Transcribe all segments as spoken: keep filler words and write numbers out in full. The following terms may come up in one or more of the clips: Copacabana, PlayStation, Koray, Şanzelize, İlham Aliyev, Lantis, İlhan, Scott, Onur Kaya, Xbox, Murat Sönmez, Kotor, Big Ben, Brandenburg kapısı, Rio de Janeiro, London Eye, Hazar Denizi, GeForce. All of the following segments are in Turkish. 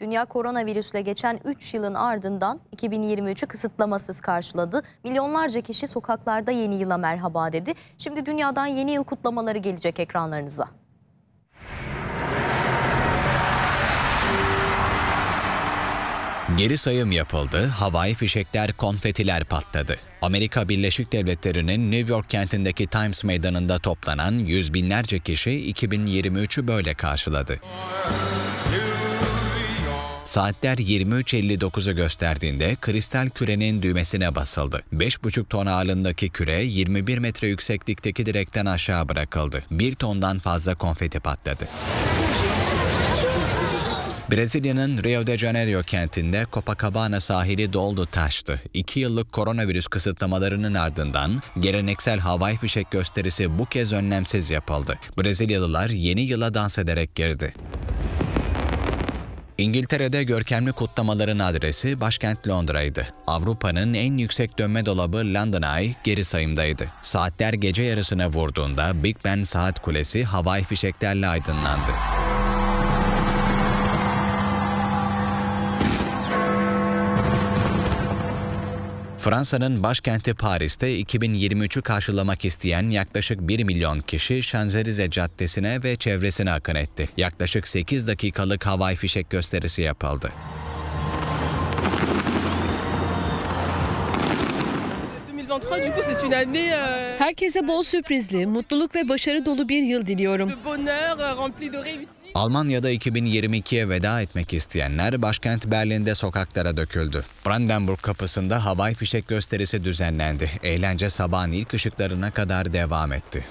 Dünya koronavirüsle geçen üç yılın ardından iki bin yirmi üçü kısıtlamasız karşıladı. Milyonlarca kişi sokaklarda yeni yıla merhaba dedi. Şimdi dünyadan yeni yıl kutlamaları gelecek ekranlarınıza. Geri sayım yapıldı, havai fişekler, konfetiler patladı. Amerika Birleşik Devletleri'nin New York kentindeki Times Meydanı'nda toplanan yüz binlerce kişi iki bin yirmi üçü böyle karşıladı. Saatler yirmi üç elli dokuzu gösterdiğinde kristal kürenin düğmesine basıldı. beş buçuk ton ağırlığındaki küre yirmi bir metre yükseklikteki direkten aşağı bırakıldı. bir tondan fazla konfeti patladı. Brezilya'nın Rio de Janeiro kentinde Copacabana sahili doldu taştı. İki yıllık koronavirüs kısıtlamalarının ardından geleneksel havai fişek gösterisi bu kez önlemsiz yapıldı. Brezilyalılar yeni yıla dans ederek girdi. İngiltere'de görkemli kutlamaların adresi başkent Londra'ydı. Avrupa'nın en yüksek dönme dolabı London Eye geri sayımdaydı. Saatler gece yarısına vurduğunda Big Ben saat kulesi havai fişeklerle aydınlandı. Fransa'nın başkenti Paris'te iki bin yirmi üçü karşılamak isteyen yaklaşık bir milyon kişi Şanzelize Caddesi'ne ve çevresine akın etti. Yaklaşık sekiz dakikalık havai fişek gösterisi yapıldı. Herkese bol sürprizli, mutluluk ve başarı dolu bir yıl diliyorum. Almanya'da iki bin yirmi ikiye veda etmek isteyenler başkent Berlin'de sokaklara döküldü. Brandenburg kapısında havai fişek gösterisi düzenlendi. Eğlence sabahın ilk ışıklarına kadar devam etti.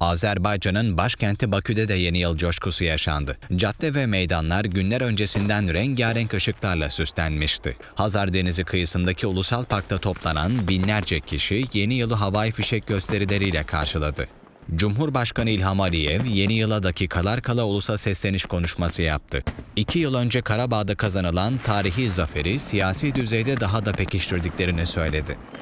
Azerbaycan'ın başkenti Bakü'de de yeni yıl coşkusu yaşandı. Cadde ve meydanlar günler öncesinden rengarenk ışıklarla süslenmişti. Hazar Denizi kıyısındaki ulusal parkta toplanan binlerce kişi yeni yılı havai fişek gösterileriyle karşıladı. Cumhurbaşkanı İlham Aliyev yeni yıla dakikalar kala ulusa sesleniş konuşması yaptı. İki yıl önce Karabağ'da kazanılan tarihi zaferi siyasi düzeyde daha da pekiştirdiklerini söyledi.